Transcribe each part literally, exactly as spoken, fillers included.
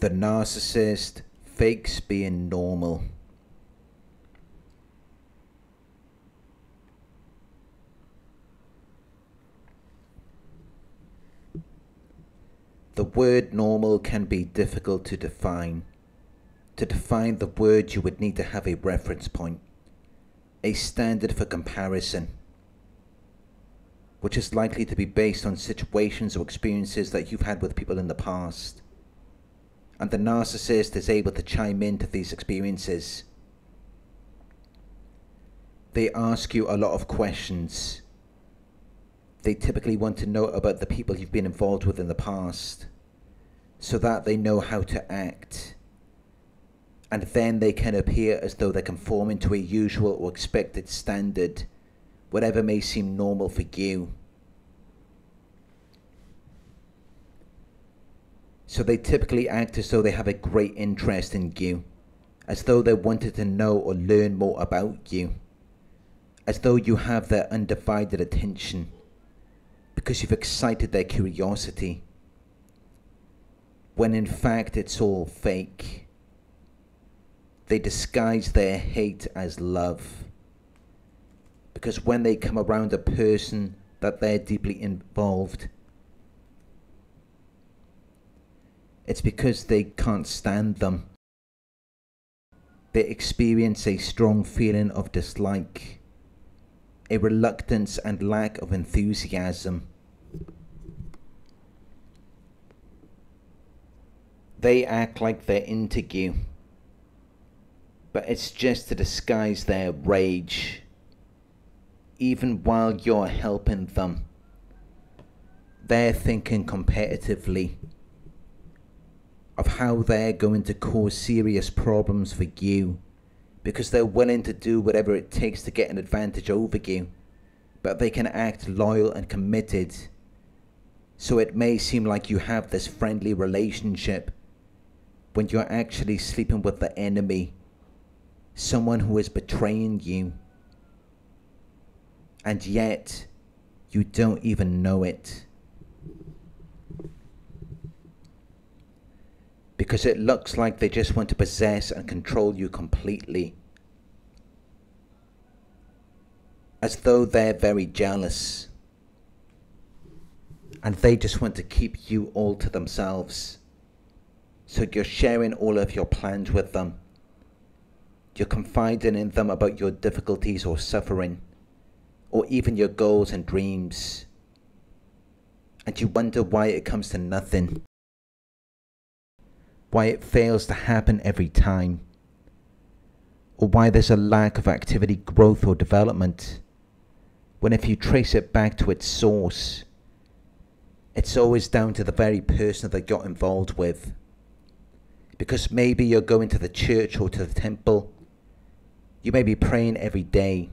The narcissist fakes being normal. The word normal can be difficult to define. To define the word, you would need to have a reference point, a standard for comparison, which is likely to be based on situations or experiences that you've had with people in the past. And the narcissist is able to chime into these experiences. They ask you a lot of questions. They typically want to know about the people you've been involved with in the past, so that they know how to act. And then they can appear as though they're conforming to a usual or expected standard, whatever may seem normal for you. So they typically act as though they have a great interest in you, as though they wanted to know or learn more about you, as though you have their undivided attention, because you've excited their curiosity, when in fact it's all fake. They disguise their hate as love, because when they come around a person that they're deeply involved, it's because they can't stand them. They experience a strong feeling of dislike, a reluctance and lack of enthusiasm. They act like they're into you, but it's just to disguise their rage, even while you're helping them. They're thinking competitively of how they're going to cause serious problems for you, because they're willing to do whatever it takes to get an advantage over you, but they can act loyal and committed. So it may seem like you have this friendly relationship when you're actually sleeping with the enemy, someone who is betraying you, and yet you don't even know it, because it looks like they just want to possess and control you completely, as though they're very jealous, and they just want to keep you all to themselves. So you're sharing all of your plans with them, you're confiding in them about your difficulties or suffering, or even your goals and dreams, and you wonder why it comes to nothing. Why it fails to happen every time, or why there's a lack of activity, growth or development, when if you trace it back to its source, it's always down to the very person that you're involved with. Because maybe you're going to the church or to the temple, you may be praying every day,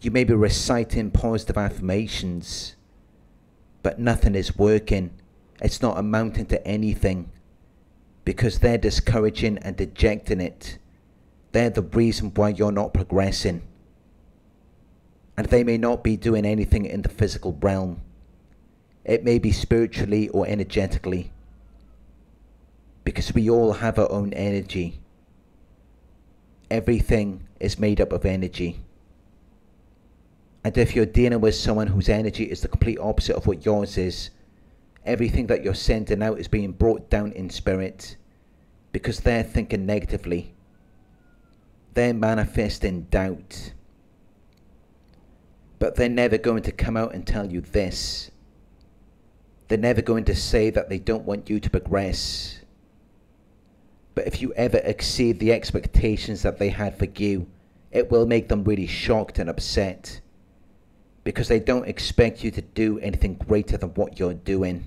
you may be reciting positive affirmations, but nothing is working. It's not amounting to anything, because they're discouraging and dejecting it. They're the reason why you're not progressing. And they may not be doing anything in the physical realm. It may be spiritually or energetically, because we all have our own energy. Everything is made up of energy. And if you're dealing with someone whose energy is the complete opposite of what yours is, everything that you're sending out is being brought down in spirit, because they're thinking negatively. They're manifesting doubt. But they're never going to come out and tell you this. They're never going to say that they don't want you to progress. But if you ever exceed the expectations that they had for you, it will make them really shocked and upset, because they don't expect you to do anything greater than what you're doing.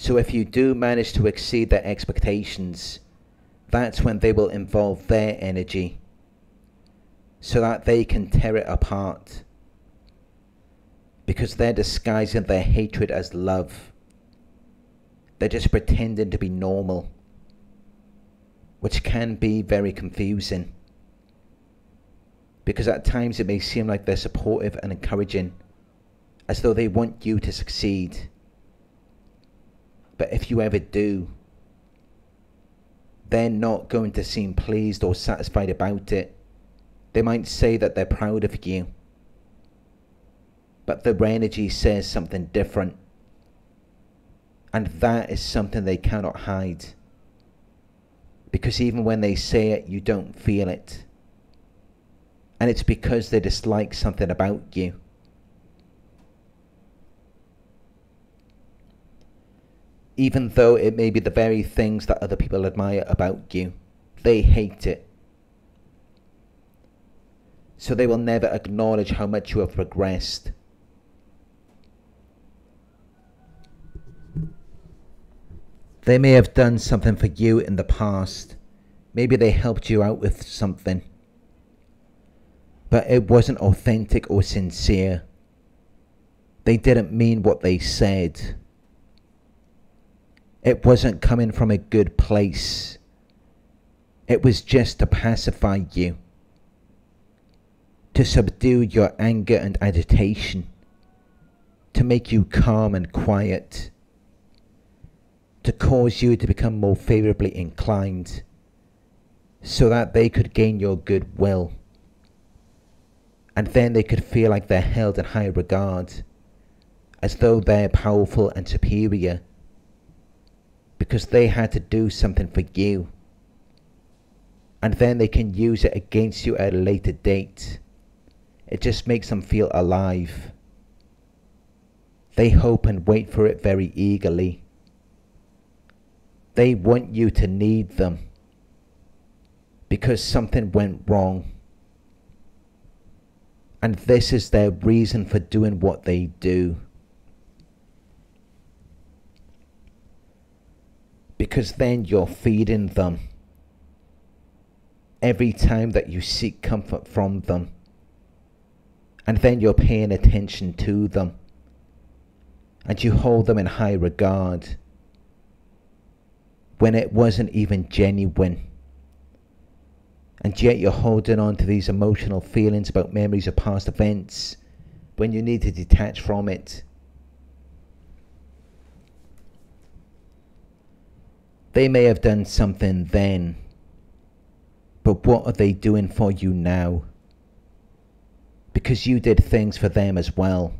So if you do manage to exceed their expectations, that's when they will involve their energy, so that they can tear it apart, because they're disguising their hatred as love. They're just pretending to be normal, which can be very confusing, because at times it may seem like they're supportive and encouraging, as though they want you to succeed, But if you ever do, they're not going to seem pleased or satisfied about it. They might say that they're proud of you, but their energy says something different. And that is something they cannot hide. Because even when they say it, you don't feel it. And it's because they dislike something about you. Even though it may be the very things that other people admire about you, they hate it. So they will never acknowledge how much you have progressed. They may have done something for you in the past. Maybe they helped you out with something. But it wasn't authentic or sincere. They didn't mean what they said. It wasn't coming from a good place. It was just to pacify you, to subdue your anger and agitation, to make you calm and quiet, to cause you to become more favorably inclined, so that they could gain your goodwill, and then they could feel like they're held in high regard, as though they're powerful and superior, because they had to do something for you, and then they can use it against you at a later date. It just makes them feel alive. They hope and wait for it very eagerly. They want you to need them because something went wrong. And this is their reason for doing what they do. Because then you're feeding them every time that you seek comfort from them. And then you're paying attention to them, and you hold them in high regard, when it wasn't even genuine. And yet you're holding on to these emotional feelings about memories of past events, when you need to detach from it. They may have done something then, but what are they doing for you now? Because you did things for them as well.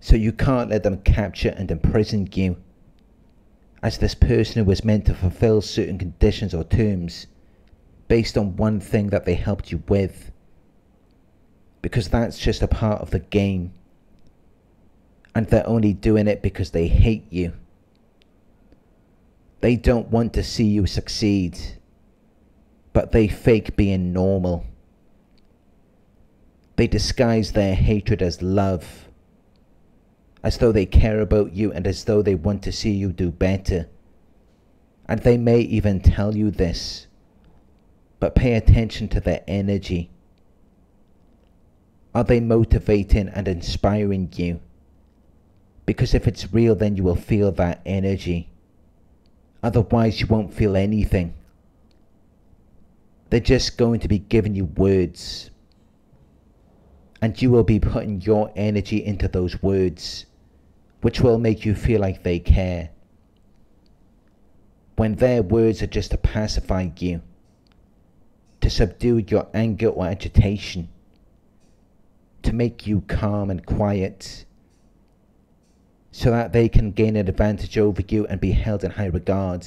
So you can't let them capture and imprison you as this person who was meant to fulfill certain conditions or terms based on one thing that they helped you with, because that's just a part of the game, and they're only doing it because they hate you. They don't want to see you succeed, but they fake being normal. They disguise their hatred as love, as though they care about you and as though they want to see you do better. And they may even tell you this, but pay attention to their energy. Are they motivating and inspiring you? Because if it's real, then you will feel that energy. Otherwise, you won't feel anything. They're just going to be giving you words, and you will be putting your energy into those words, which will make you feel like they care, when their words are just to pacify you, to subdue your anger or agitation, to make you calm and quiet, so that they can gain an advantage over you and be held in high regard,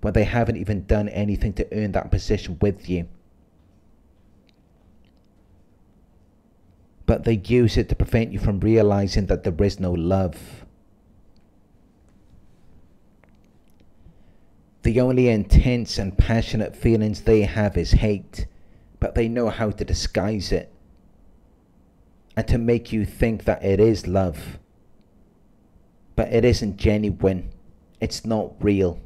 when they haven't even done anything to earn that position with you. But they use it to prevent you from realizing that there is no love. The only intense and passionate feelings they have is hate, but they know how to disguise it, and to make you think that it is love. But it isn't genuine, it's not real.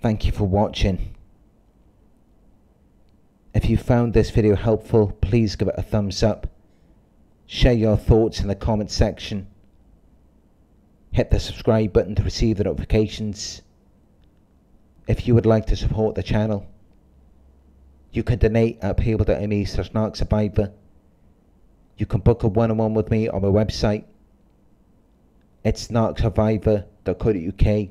Thank you for watching. If you found this video helpful, please give it a thumbs up. Share your thoughts in the comment section. Hit the subscribe button to receive the notifications. If you would like to support the channel, you can donate at paypal dot me slash narc survivor. You can book a one-on-one with me on my website. It's narc survivor dot co dot U K.